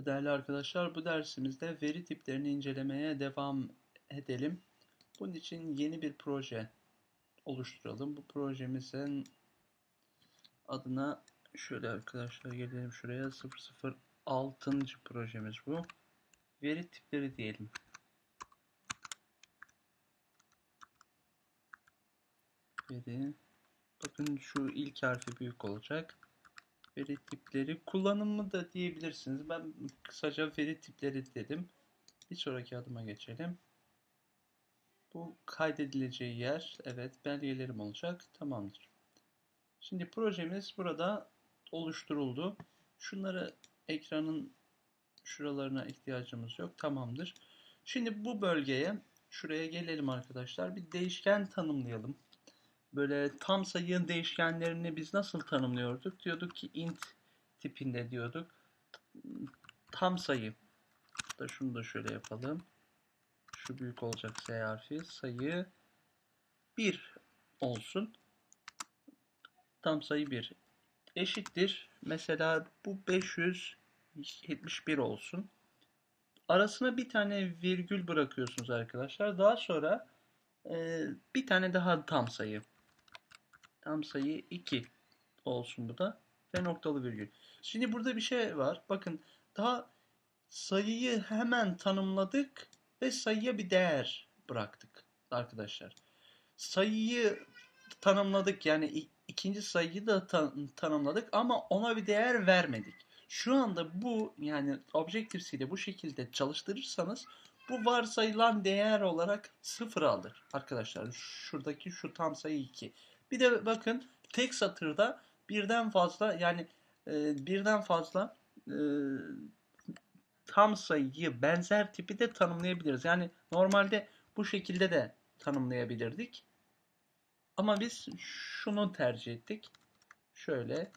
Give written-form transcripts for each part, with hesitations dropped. Değerli arkadaşlar, bu dersimizde veri tiplerini incelemeye devam edelim. Bunun için yeni bir proje oluşturalım. Bu projemizin adına şöyle arkadaşlar, gelelim şuraya, 006. projemiz bu. Veri tipleri diyelim. Veri. Bakın şu ilk harfi büyük olacak. Veri tipleri kullanımı da diyebilirsiniz. Ben kısaca veri tipleri dedim. Bir sonraki adıma geçelim. Bu kaydedileceği yer. Evet, belgelerim olacak. Tamamdır. Şimdi projemiz burada oluşturuldu. Şunları ekranın şuralarına ihtiyacımız yok. Tamamdır. Şimdi bu bölgeye, şuraya gelelim arkadaşlar. Bir değişken tanımlayalım. Böyle tam sayı değişkenlerini biz nasıl tanımlıyorduk? Diyorduk ki int tipinde diyorduk. Tam sayı. Da şunu da şöyle yapalım. Şu büyük olacak S harfi. Sayı 1 olsun. Tam sayı 1 eşittir. Mesela bu 571 olsun. Arasına bir tane virgül bırakıyorsunuz arkadaşlar. Daha sonra bir tane daha tam sayı. Tam sayı 2 olsun bu da. Ve noktalı virgül. Şimdi burada bir şey var. Bakın, daha sayıyı hemen tanımladık ve sayıya bir değer bıraktık arkadaşlar. Sayıyı tanımladık, yani ikinci sayıyı da tanımladık ama ona bir değer vermedik. Şu anda bu, yani Objective-C ile bu şekilde çalıştırırsanız bu varsayılan değer olarak 0 alır arkadaşlar. Şuradaki şu tam sayı 2. Bir de bakın, tek satırda birden fazla, yani birden fazla tam sayıyı, benzer tipi de tanımlayabiliriz. Yani normalde bu şekilde de tanımlayabilirdik. Ama biz şunu tercih ettik. Şöyle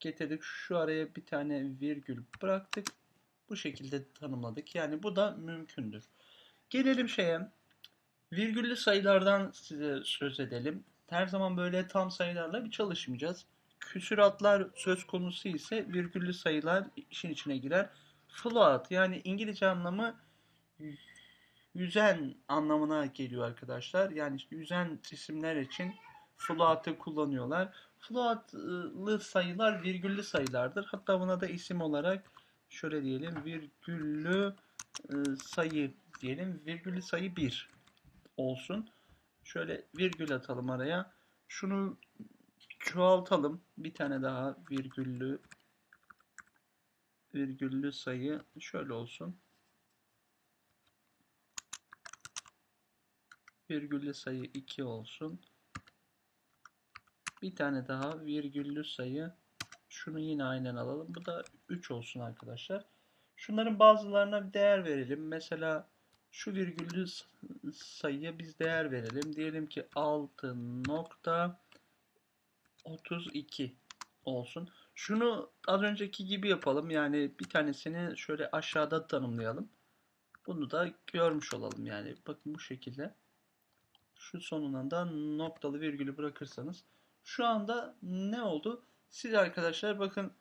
getirdik. Şu araya bir tane virgül bıraktık. Bu şekilde tanımladık. Yani bu da mümkündür. Gelelim şeye. Virgüllü sayılardan size söz edelim. Her zaman böyle tam sayılarla bir çalışmayacağız. Küsüratlar söz konusu ise virgüllü sayılar işin içine girer. Float, yani İngilizce anlamı yüzen anlamına geliyor arkadaşlar. Yani işte yüzen cisimler için float'ı kullanıyorlar. Float'lı sayılar virgüllü sayılardır. Hatta buna da isim olarak şöyle diyelim, virgüllü sayı diyelim. Virgüllü sayı 1 olsun. Şöyle virgül atalım araya. Şunu çoğaltalım. Bir tane daha virgüllü sayı şöyle olsun. Virgüllü sayı 2 olsun. Bir tane daha virgüllü sayı. Şunu yine aynen alalım. Bu da 3 olsun arkadaşlar. Şunların bazılarına bir değer verelim. Mesela şu virgüllü sayıya biz değer verelim. Diyelim ki 6.32 olsun. Şunu az önceki gibi yapalım. Yani bir tanesini şöyle aşağıda tanımlayalım. Bunu da görmüş olalım. Yani bakın bu şekilde. Şu sonuna da noktalı virgülü bırakırsanız. Şu anda ne oldu? Siz arkadaşlar bakın,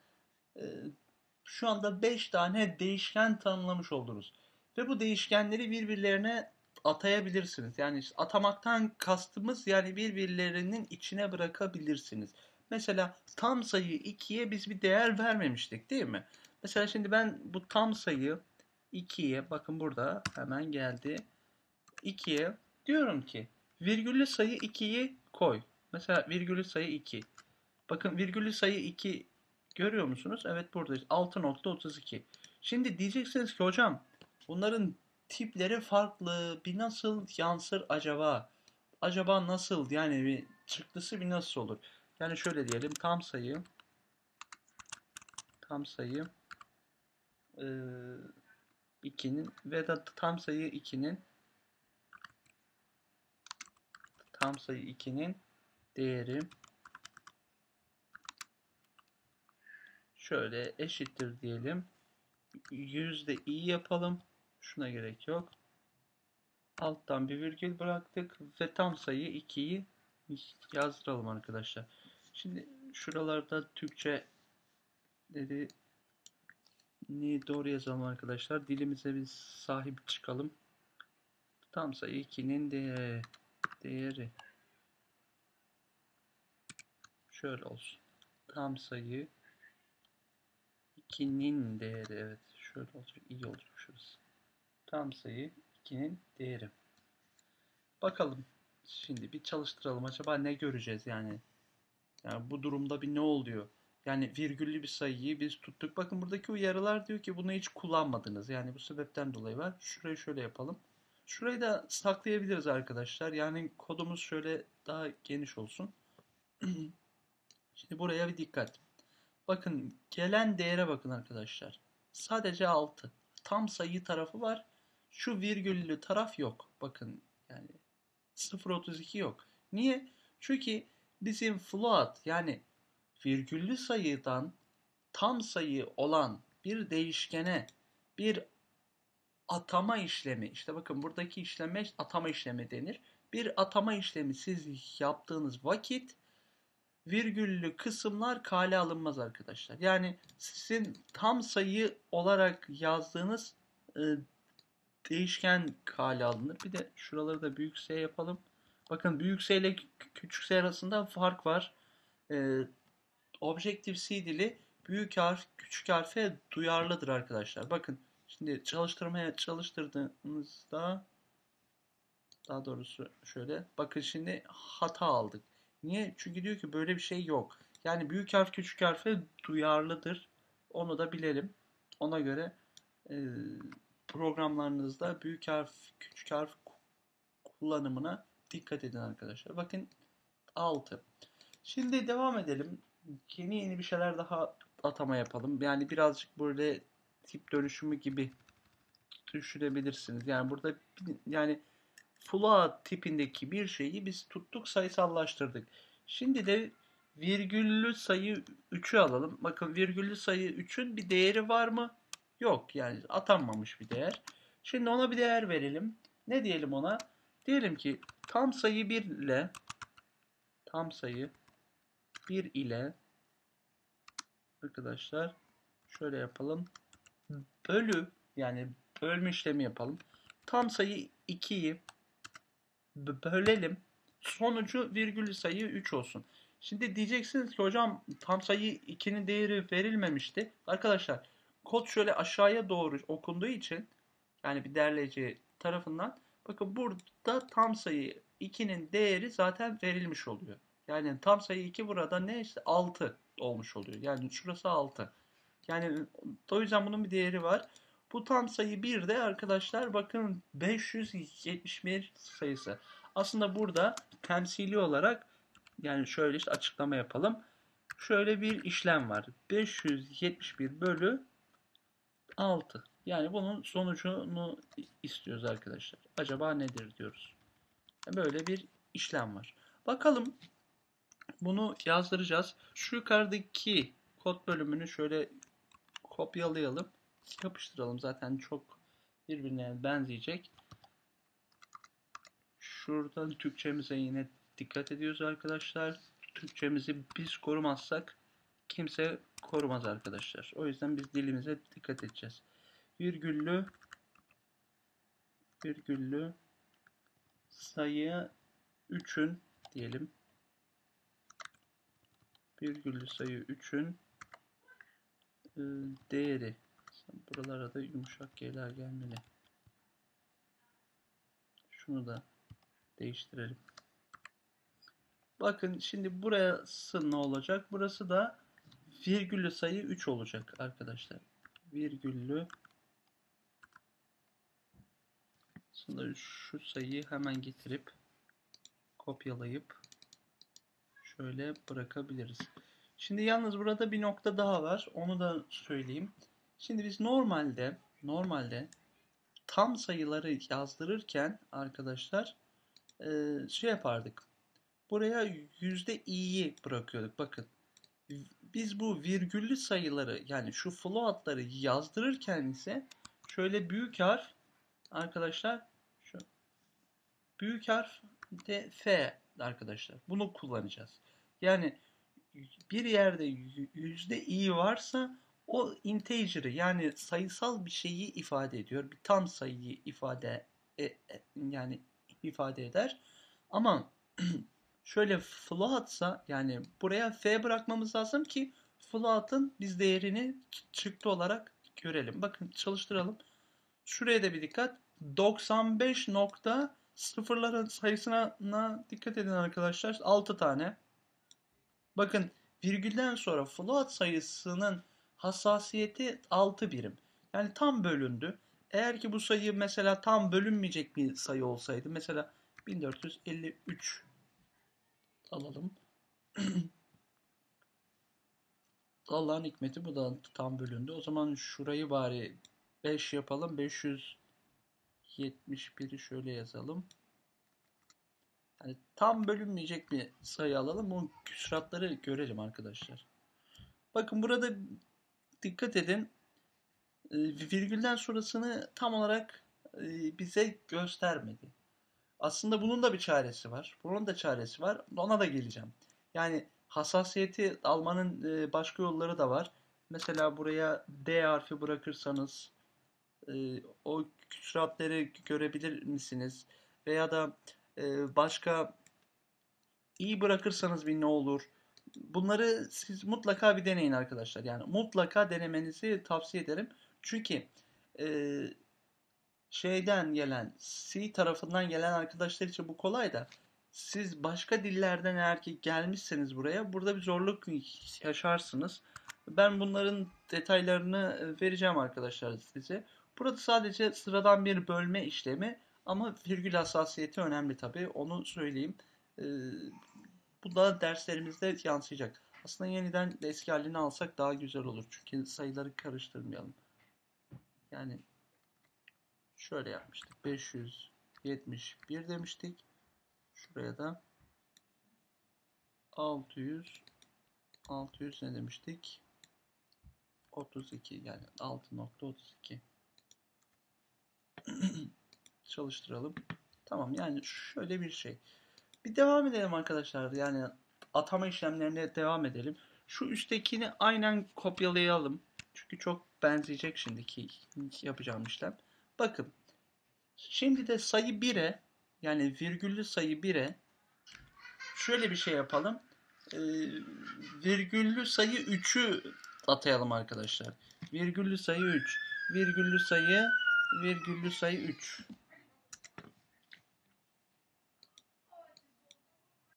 şu anda 5 tane değişken tanımlamış oldunuz. Ve bu değişkenleri birbirlerine atayabilirsiniz. Yani atamaktan kastımız, yani birbirlerinin içine bırakabilirsiniz. Mesela tam sayı 2'ye biz bir değer vermemiştik değil mi? Mesela şimdi ben bu tam sayı 2'ye, bakın burada hemen geldi. 2'ye diyorum ki virgüllü sayı 2'yi koy. Mesela virgüllü sayı 2. Bakın virgüllü sayı 2 görüyor musunuz? Evet, buradayız. 6.32. Şimdi diyeceksiniz ki hocam bunların tipleri farklı. Bir nasıl yansır acaba? Acaba nasıl? Yani bir çıktısı bir nasıl olur? Yani şöyle diyelim, tam sayı 2'nin ve da tam sayı 2'nin değeri şöyle eşittir diyelim. %i yapalım. Şuna gerek yok. Alttan bir virgül bıraktık ve tam sayı 2'yi yazdıralım arkadaşlar. Şimdi şuralarda Türkçe dedi Doğru yazalım arkadaşlar. Dilimize biz sahip çıkalım. Tam sayı 2'nin değeri şöyle olsun. Tam sayı 2'nin değeri, evet şöyle olacak, iyi olacak şurası. Tam sayı 2'nin değeri. Bakalım şimdi bir çalıştıralım, acaba ne göreceğiz yani. Yani bu durumda bir ne oluyor? Yani virgüllü bir sayıyı biz tuttuk. Bakın buradaki uyarılar diyor ki bunu hiç kullanmadınız. Yani bu sebepten dolayı var. Şurayı şöyle yapalım. Şurayı da saklayabiliriz arkadaşlar. Yani kodumuz şöyle daha geniş olsun. Şimdi buraya bir dikkat. Bakın gelen değere bakın arkadaşlar. Sadece 6. Tam sayı tarafı var. Şu virgüllü taraf yok. Bakın yani 0.32 yok. Niye? Çünkü bizim float yani virgüllü sayıdan tam sayı olan bir değişkene bir atama işlemi, işte bakın buradaki işleme atama işlemi denir. Bir atama işlemi siz yaptığınız vakit virgüllü kısımlar kale alınmaz arkadaşlar. Yani sizin tam sayı olarak yazdığınız değişken kale alınır. Bir de şuraları da büyük S yapalım. Bakın büyük S ile küçük S arasında fark var. Objective-C dili büyük harf küçük harfe duyarlıdır arkadaşlar. Bakın şimdi çalıştırmaya çalıştırdığınızda, daha doğrusu şöyle bakın şimdi hata aldık. Niye? Çünkü diyor ki böyle bir şey yok. Yani büyük harf küçük harfe duyarlıdır. Onu da bilelim. Ona göre programlarınızda büyük harf küçük harf kullanımına dikkat edin arkadaşlar. Bakın 6. Şimdi devam edelim. Yeni bir şeyler daha atama yapalım. Yani birazcık böyle tip dönüşümü gibi düşünebilirsiniz. Yani burada yani float tipindeki bir şeyi biz tuttuk, sayısallaştırdık. Şimdi de virgüllü sayı 3'ü alalım. Bakın virgüllü sayı 3'ün bir değeri var mı? Yok. Yani atanmamış bir değer. Şimdi ona bir değer verelim. Ne diyelim ona? Diyelim ki tam sayı 1 ile arkadaşlar şöyle yapalım. Bölü, yani bölme işlemi yapalım. Tam sayı 2'yi bölelim. Sonucu virgül sayı 3 olsun. Şimdi diyeceksiniz ki hocam tam sayı 2'nin değeri verilmemişti. Arkadaşlar kod şöyle aşağıya doğru okunduğu için yani bir derleyici tarafından bakın burada tam sayı 2'nin değeri zaten verilmiş oluyor. Yani tam sayı 2 burada ne işte 6 olmuş oluyor. Yani şurası 6. Yani o yüzden bunun bir değeri var. Bu tam sayı 1 de arkadaşlar bakın 571 sayısı. Aslında burada temsili olarak yani şöyle işte açıklama yapalım. Şöyle bir işlem var. 571 bölü 6. Yani bunun sonucunu istiyoruz arkadaşlar. Acaba nedir diyoruz. Böyle bir işlem var. Bakalım. Bunu yazdıracağız. Şu yukarıdaki kod bölümünü şöyle kopyalayalım. Yapıştıralım. Zaten çok birbirine benzeyecek. Şuradan Türkçemize yine dikkat ediyoruz arkadaşlar. Türkçemizi biz korumazsak kimse korumaz arkadaşlar. O yüzden biz dilimize dikkat edeceğiz. Virgüllü sayı 3'ün diyelim. Virgüllü sayı 3'ün değeri. Buralara da yumuşak G'ler gelmeli. Şunu da değiştirelim. Bakın şimdi burası ne olacak? Burası da virgüllü sayı 3 olacak arkadaşlar. Virgüllü aslında şu sayıyı hemen getirip kopyalayıp şöyle bırakabiliriz. Şimdi yalnız burada bir nokta daha var. Onu da söyleyeyim. Şimdi biz normalde tam sayıları yazdırırken arkadaşlar şey yapardık. Buraya %i'yi bırakıyorduk. Bakın biz bu virgüllü sayıları yani şu floatları yazdırırken ise şöyle büyük harf arkadaşlar şu büyük harf de F arkadaşlar. Bunu kullanacağız. Yani bir yerde %i varsa O integer'ı yani sayısal bir şeyi ifade ediyor. Bir tam sayıyı ifade eder. Ama şöyle float'sa yani buraya f bırakmamız lazım ki float'ın biz değerini çıktı olarak görelim. Bakın çalıştıralım. Şuraya da bir dikkat. 95 nokta sıfırların sayısına dikkat edin arkadaşlar. 6 tane. Bakın virgülden sonra float sayısının hassasiyeti 6 birim. Yani tam bölündü. Eğer ki bu sayı mesela tam bölünmeyecek bir sayı olsaydı. Mesela 1453 alalım. Allah'ın hikmeti bu da tam bölündü. O zaman şurayı bari 5 yapalım. 571'i şöyle yazalım. Yani tam bölünmeyecek bir sayı alalım. Bu küsuratları görelim arkadaşlar. Bakın burada dikkat edin. Virgülden sonrasını tam olarak bize göstermedi. Aslında bunun da bir çaresi var. Bunun da çaresi var. Ona da geleceğim. Yani hassasiyeti almanın başka yolları da var. Mesela buraya D harfi bırakırsanız o küsuratları görebilir misiniz? Veya da başka i bırakırsanız bir ne olur? Bunları siz mutlaka bir deneyin arkadaşlar. Yani mutlaka denemenizi tavsiye ederim. Çünkü şeyden gelen, C tarafından gelen arkadaşlar için bu kolay da siz başka dillerden eğer ki gelmişseniz buraya, burada bir zorluk yaşarsınız. Ben bunların detaylarını vereceğim arkadaşlar size. Burada sadece sıradan bir bölme işlemi ama virgül hassasiyeti önemli tabii. Onu söyleyeyim. Bu da derslerimizde yansıyacak. Aslında yeniden eski halini alsak daha güzel olur. Çünkü sayıları karıştırmayalım. Yani şöyle yapmıştık. 571 demiştik. Şuraya da 600 ne demiştik? 32 yani 6.32. Çalıştıralım. Tamam yani şöyle bir şey. Bir devam edelim arkadaşlar. Yani atama işlemlerine devam edelim. Şu üsttekini aynen kopyalayalım. Çünkü çok benzeyecek şimdiki yapacağım işlem. Bakın. Şimdi de sayı 1'e yani virgüllü sayı 1'e şöyle bir şey yapalım. Virgüllü sayı 3'ü atayalım arkadaşlar. Virgüllü sayı 3. Virgüllü sayı 3.